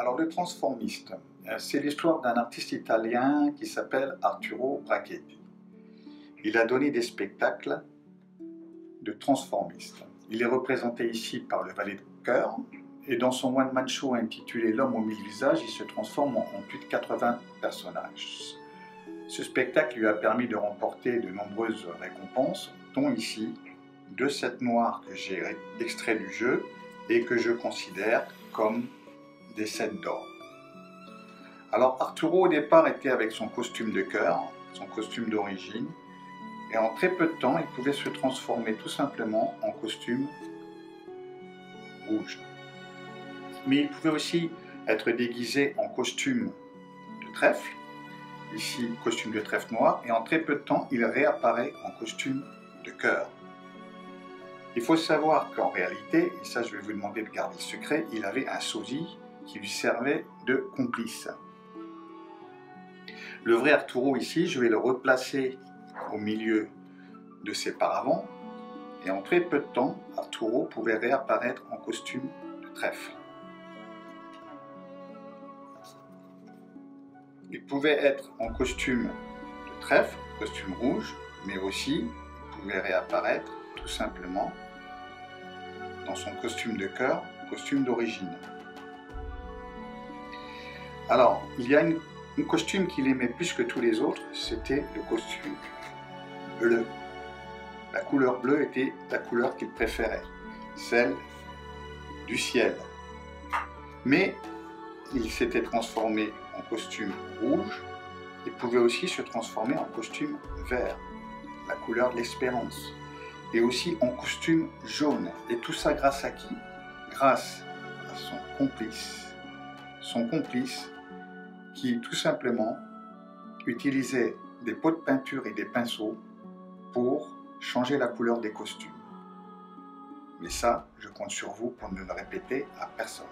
Alors, Le Transformiste, c'est l'histoire d'un artiste italien qui s'appelle Arturo Brachetti. Il a donné des spectacles de transformistes. Il est représenté ici par le valet de cœur, et dans son one-man show intitulé « L'Homme au mille visages », il se transforme en plus de 80 personnages. Ce spectacle lui a permis de remporter de nombreuses récompenses, dont ici, 2 sets noirs que j'ai extraits du jeu et que je considère comme des sets d'or. Alors Arturo au départ était avec son costume de cœur, son costume d'origine, et en très peu de temps il pouvait se transformer tout simplement en costume rouge. Mais il pouvait aussi être déguisé en costume de trèfle, ici costume de trèfle noir, et en très peu de temps il réapparaît en costume de cœur. Il faut savoir qu'en réalité, et ça je vais vous demander de garder le secret, il avait un sosie qui lui servait de complice. Le vrai Arturo ici, je vais le replacer au milieu de ses paravents, et en très peu de temps, Arturo pouvait réapparaître en costume de trèfle. Il pouvait être en costume de trèfle, costume rouge, mais aussi il pouvait réapparaître tout simplement dans son costume de cœur, costume d'origine. Alors, il y a un costume qu'il aimait plus que tous les autres, c'était le costume bleu. La couleur bleue était la couleur qu'il préférait, celle du ciel. Mais il s'était transformé en costume rouge, il pouvait aussi se transformer en costume vert, la couleur de l'espérance, et aussi en costume jaune. Et tout ça grâce à qui? Grâce à son complice. Son complice qui tout simplement utilisait des pots de peinture et des pinceaux pour changer la couleur des costumes. Mais ça, je compte sur vous pour ne le répéter à personne.